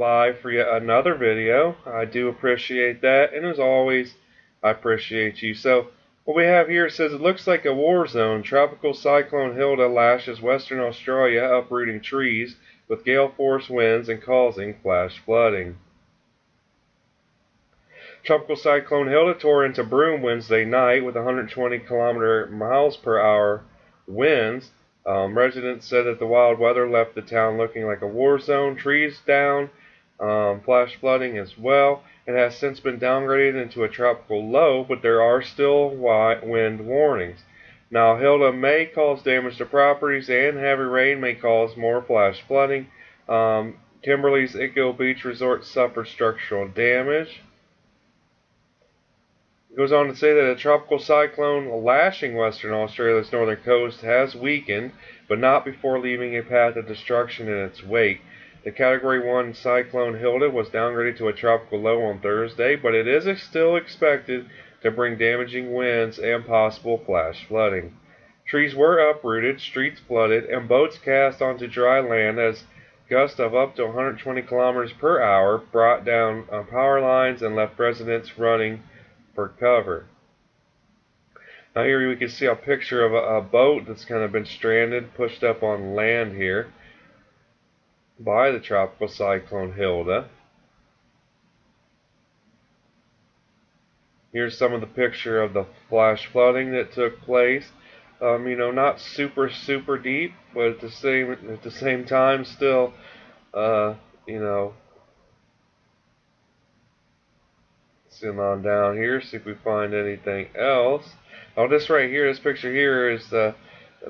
by for yet another video. I do appreciate that, and as always, I appreciate you. So what we have here, it says it looks like a war zone. Tropical Cyclone Hilda lashes Western Australia, uprooting trees with gale force winds and causing flash flooding. Tropical Cyclone Hilda tore into Broome Wednesday night with 120 km/h winds. Residents said that the wild weather left the town looking like a war zone, trees down, flash flooding as well. It has since been downgraded into a tropical low, but there are still wind warnings. Now, Hilda may cause damage to properties, and heavy rain may cause more flash flooding. Kimberley's Ico Beach Resort suffered structural damage. It goes on to say that a tropical cyclone lashing Western Australia's northern coast has weakened, but not before leaving a path of destruction in its wake. The Category 1 Cyclone Hilda was downgraded to a tropical low on Thursday, but it is still expected to bring damaging winds and possible flash flooding. Trees were uprooted, streets flooded, and boats cast onto dry land as gusts of up to 120 km/h brought down power lines and left residents running for cover. Now here we can see a picture of a boat that's kind of been stranded, pushed up on land here by the Tropical Cyclone Hilda. Here's some of the picture of the flash flooding that took place. You know, not super deep, but at the same time still, you know. Zoom on down here, see if we find anything else. Oh, this right here, this picture here is a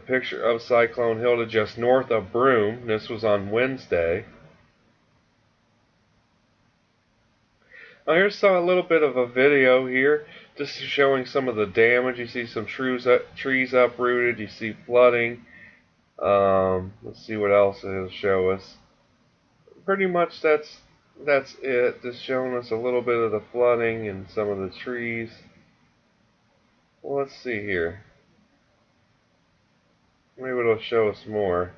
picture of Cyclone Hilda just north of Broome. This was on Wednesday. Now here's a little bit of a video here, just showing some of the damage. You see some trees uprooted, you see flooding. Let's see what else it'll show us. Pretty much that's it, just showing us a little bit of the flooding and some of the trees. Well, let's see here. Maybe it'll show us more.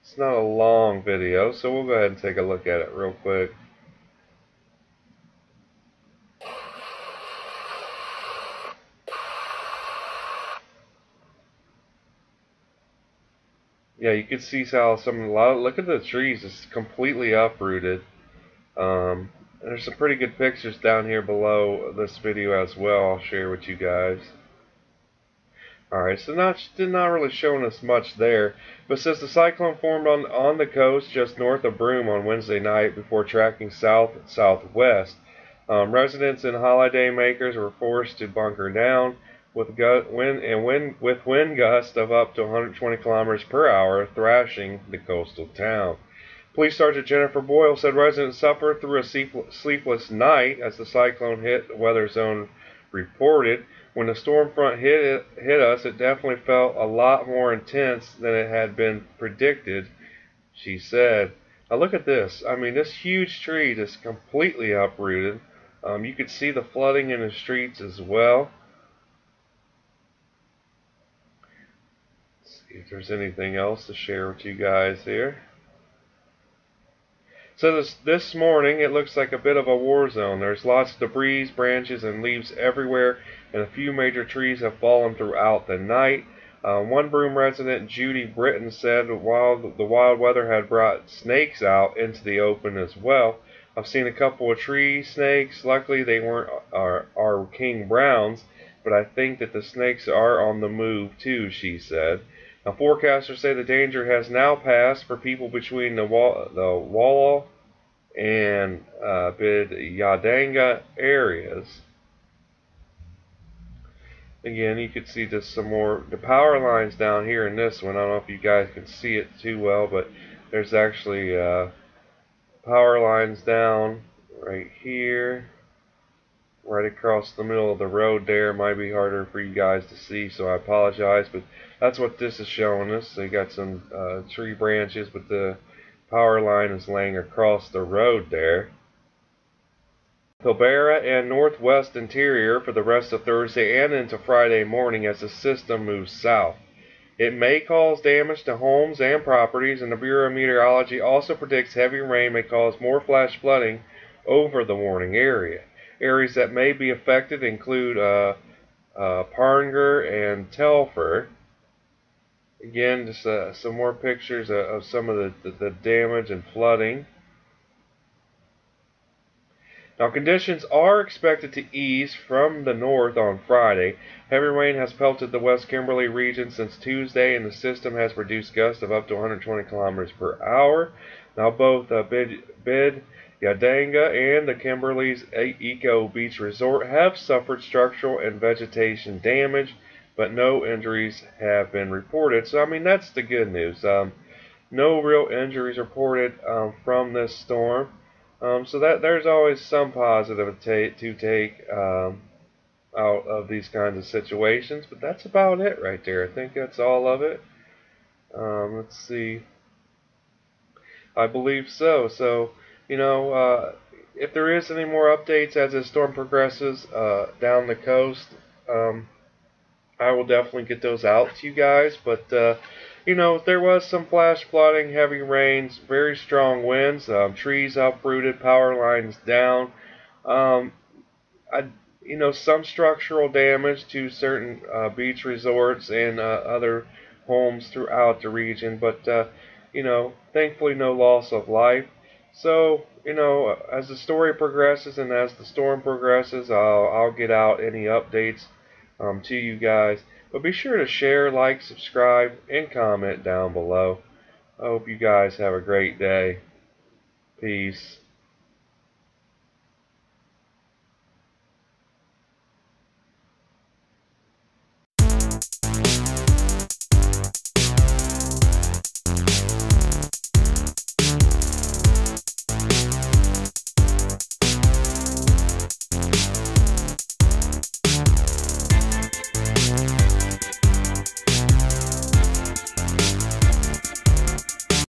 It's not a long video, so we'll go ahead and take a look at it real quick. Yeah, you can see how look at the trees, it's completely uprooted. There's some pretty good pictures down here below this video as well, I'll share with you guys. Alright, so not really showing us much there, but since the cyclone formed on the coast just north of Broome on Wednesday night before tracking south-southwest, residents and holidaymakers were forced to bunker down with wind gusts of up to 120 km/h thrashing the coastal town. Police Sergeant Jennifer Boyle said residents suffered through a sleepless night as the cyclone hit the weather zone reported. When the storm front hit us, it definitely felt a lot more intense than it had been predicted, she said. Now look at this. I mean, this huge tree just completely uprooted. You could see the flooding in the streets as well. Let's see if there's anything else to share with you guys here. So this morning, it looks like a bit of a war zone. There's lots of debris, branches, and leaves everywhere, and a few major trees have fallen throughout the night. One Broome resident, Judy Britton, said while the wild weather had brought snakes out into the open as well. I've seen a couple of tree snakes. Luckily, they weren't our king browns, but I think that the snakes are on the move too, she said. Now, forecasters say the danger has now passed for people between the Walla and Bidyadanga areas. Again, you can see just some more the power lines down here in this one. I don't know if you guys can see it too well, but there's actually power lines down right here, right across the middle of the road there. It might be harder for you guys to see, so I apologize, but that's what this is showing us. They got some tree branches, but the power line is laying across the road there. Pilbara and northwest interior for the rest of Thursday and into Friday morning as the system moves south. It may cause damage to homes and properties, and the Bureau of Meteorology also predicts heavy rain may cause more flash flooding over the warning area. Areas that may be affected include Parnger and Telfer. Again, just some more pictures of some of the damage and flooding. Now, conditions are expected to ease from the north on Friday. Heavy rain has pelted the West Kimberley region since Tuesday, and the system has produced gusts of up to 120 kilometers per hour. Now, both Bidyadanga and the Kimberley's Ico Beach Resort have suffered structural and vegetation damage, but no injuries have been reported. So, I mean, that's the good news. No real injuries reported from this storm. So that there's always some positive to take out of these kinds of situations, but that's about it right there. I think that's all of it. Let's see. I believe so. So, you know, if there is any more updates as this storm progresses down the coast, I will definitely get those out to you guys. But you know, there was some flash flooding, heavy rains, very strong winds, trees uprooted, power lines down. You know, some structural damage to certain beach resorts and other homes throughout the region. But, you know, thankfully no loss of life. So, you know, as the story progresses and as the storm progresses, I'll get out any updates to you guys. But be sure to share, like, subscribe, and comment down below. I hope you guys have a great day. Peace.